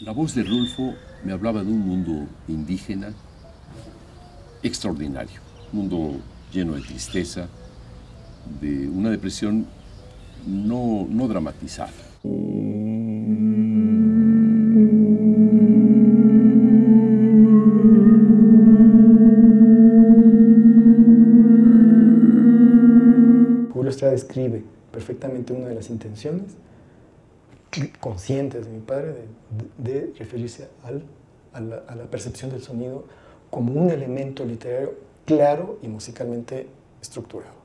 La voz de Rulfo me hablaba de un mundo indígena extraordinario, un mundo lleno de tristeza, de una depresión no dramatizada. Julio Estrada describe perfectamente una de las intenciones conscientes de mi padre de referirse a la percepción del sonido como un elemento literario claro y musicalmente estructurado.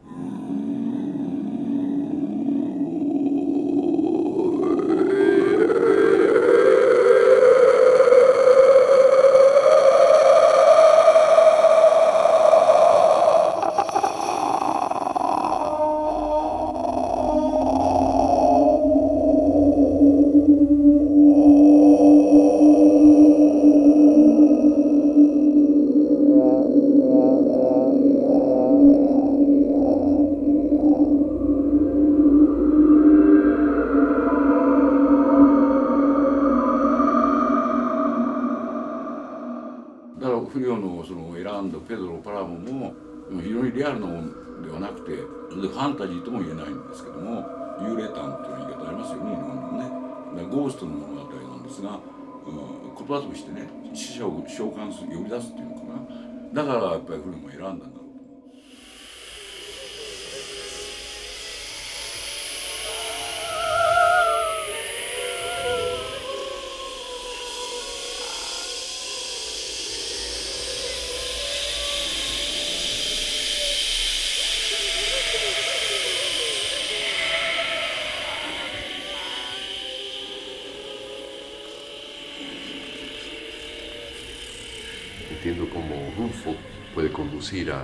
Entiendo cómo Rulfo puede conducir a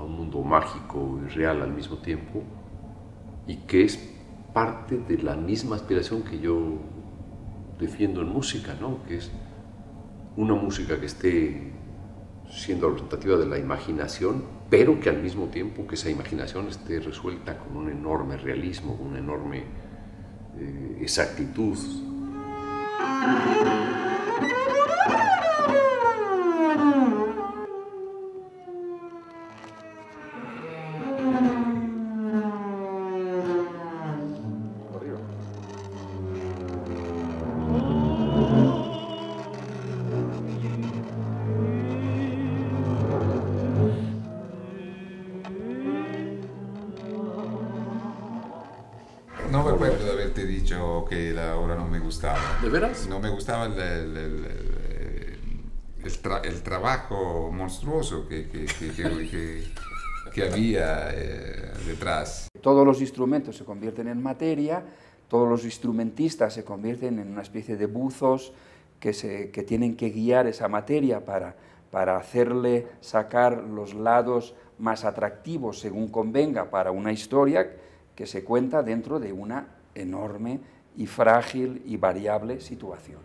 un mundo mágico y real al mismo tiempo, y que es parte de la misma aspiración que yo defiendo en música, ¿no? Que es una música que esté siendo representativa de la imaginación, pero que al mismo tiempo que esa imaginación esté resuelta con un enorme realismo, con una enorme exactitud. ¿De veras? No me gustaba el trabajo monstruoso que había detrás. Todos los instrumentos se convierten en materia, todos los instrumentistas se convierten en una especie de buzos que tienen que guiar esa materia para hacerle sacar los lados más atractivos, según convenga, para una historia que se cuenta dentro de una enorme y frágil y variable situación.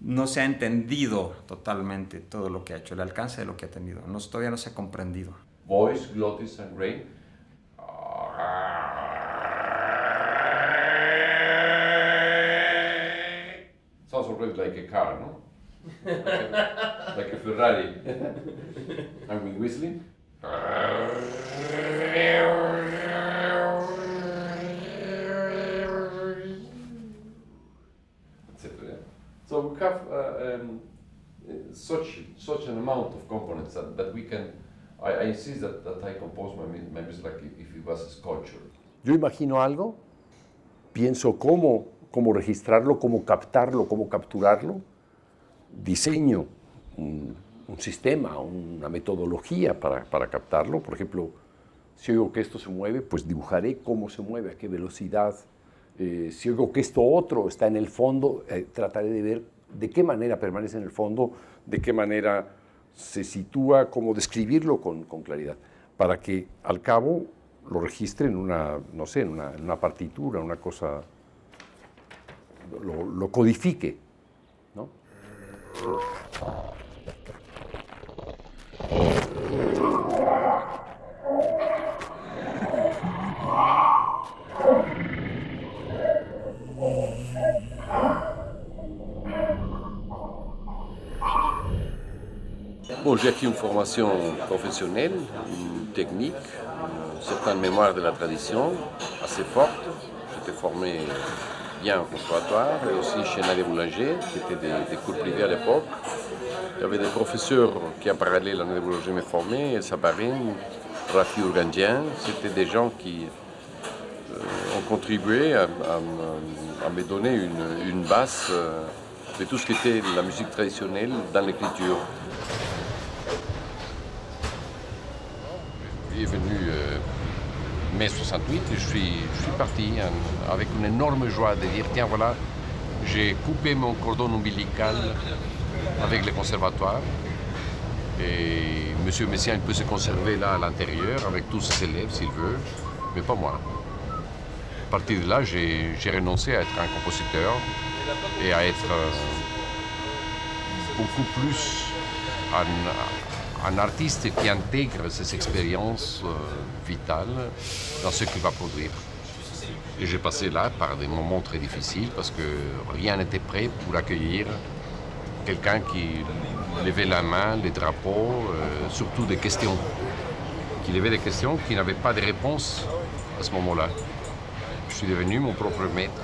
No se ha entendido totalmente todo lo que ha hecho, el alcance de lo que ha tenido. No, todavía no se ha comprendido. Voice, glottis and brain. Sounds already like a car, no? Like a Ferrari. And with whistling. Etc. So we have such an amount of components that we can. I insist that I compose my music like if it was sculpture. Yo imagino algo, pienso cómo registrarlo, cómo captarlo, cómo capturarlo. Diseño un sistema, una metodología para captarlo. Por ejemplo, si oigo que esto se mueve, pues dibujaré cómo se mueve, a qué velocidad. Si oigo que esto otro está en el fondo, trataré de ver de qué manera permanece en el fondo, de qué manera se sitúa, cómo describirlo con claridad, para que al cabo lo registre en una, no sé, en una partitura, una cosa lo codifique, ¿no? Bon, j'ai fait une formation professionnelle, une technique, une certaine mémoire de la tradition, assez forte. J'étais formé bien au conservatoire et aussi chez Nadia Boulanger, qui était des cours privés à l'époque. Il y avait des professeurs qui, en parallèle à Nadia Boulanger, me formaient, Sabarine, Rafi Urgandien. C'était des gens qui ont contribué à me donner une base de tout ce qui était la musique traditionnelle dans l'écriture. Il est venu mai 68 et je suis parti avec une énorme joie de dire tiens voilà, j'ai coupé mon cordon ombilical avec le conservatoire et M. Messiaen peut se conserver là à l'intérieur avec tous ses élèves s'il veut, mais pas moi. À partir de là, j'ai renoncé à être un compositeur et à être beaucoup plus un artiste qui intègre ses expériences vitales dans ce qu'il va produire. Et j'ai passé là par des moments très difficiles parce que rien n'était prêt pour accueillir quelqu'un qui levait la main, les drapeaux, surtout des questions. Qui levait des questions qui n'avaient pas de réponse à ce moment-là. Je suis devenu mon propre maître.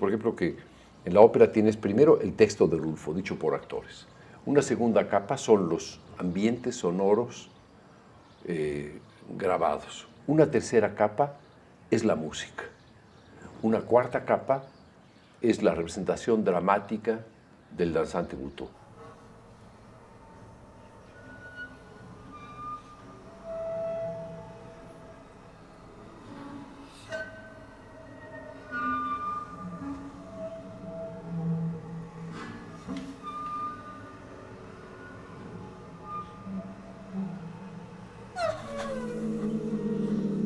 Por ejemplo, que en la ópera tienes primero el texto de Rulfo, dicho por actores. Una segunda capa son los ambientes sonoros grabados. Una tercera capa es la música. Una cuarta capa es la representación dramática del danzante Butó.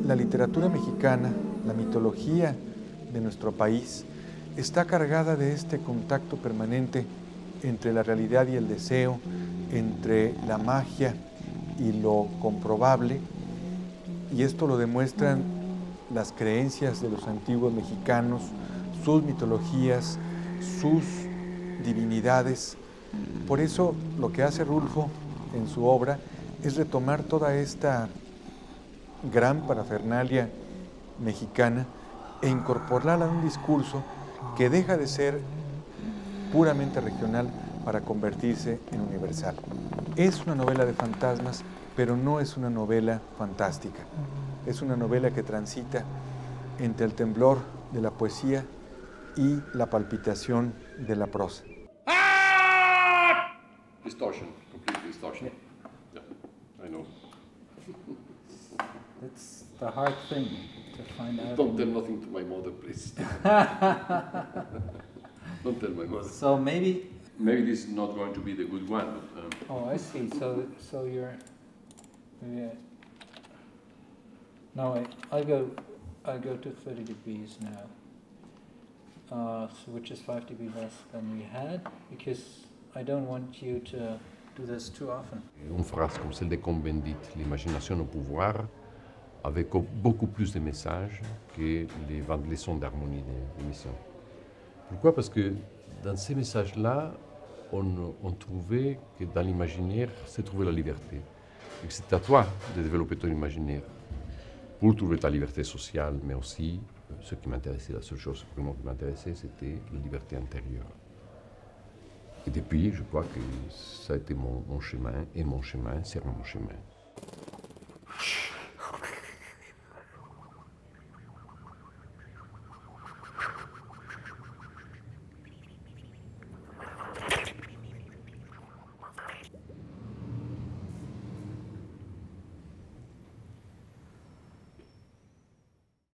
La literatura mexicana, la mitología de nuestro país, está cargada de este contacto permanente entre la realidad y el deseo, entre la magia y lo comprobable, y esto lo demuestran las creencias de los antiguos mexicanos, sus mitologías, sus divinidades. Por eso lo que hace Rulfo en su obra es retomar toda esta gran parafernalia mexicana e incorporarla a un discurso que deja de ser puramente regional para convertirse en universal. Es una novela de fantasmas, pero no es una novela fantástica. Es una novela que transita entre el temblor de la poesía y la palpitación de la prosa. Distortion, complete distortion. Yeah. Yeah. I know. It's the hard thing to find out. Don't tell nothing to my mother, please. Don't tell my mother. So maybe this is not going to be the good one. But, Oh, I see. So you're. Yeah. No, I go to 30 degrees now, so which is 5 degrees less than we had, because I don't want you to do this too often. Une phrase comme celle de Cohn-Bendit, l'imagination au pouvoir, avec beaucoup plus de messages que les 20 leçons d'harmonie de Messiaen. Pourquoi? Parce que dans ces messages-là, on trouvait que dans l'imaginaire se trouvait la liberté. Et c'est à toi de développer ton imaginaire pour trouver ta liberté sociale, mais aussi ce qui m'intéressait, la seule chose vraiment qui m'intéressait, c'était la liberté intérieure. Et depuis, je crois que ça a été mon chemin, et mon chemin sera mon chemin.